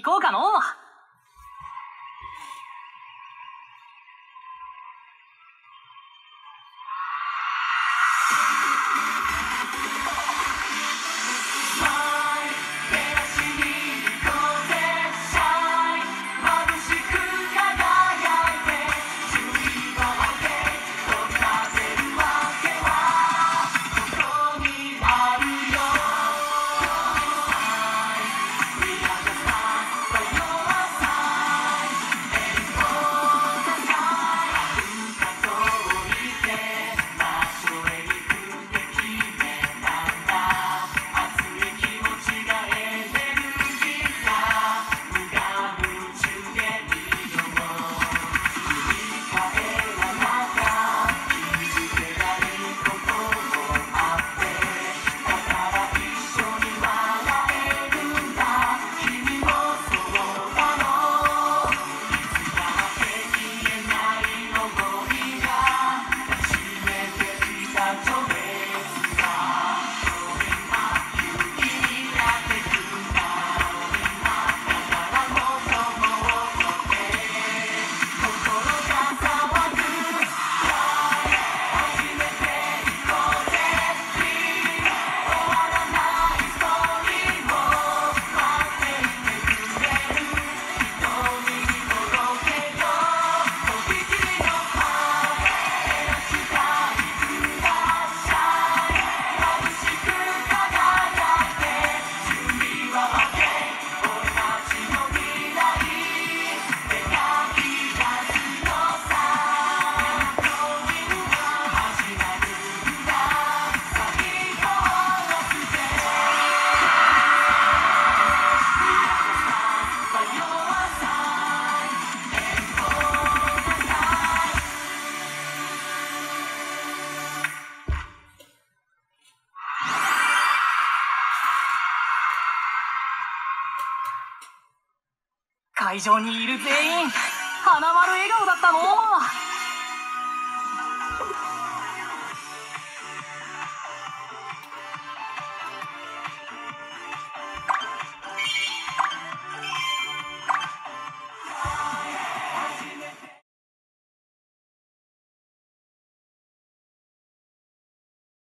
行こうかのう。会場にいる全員花丸笑顔だったのう。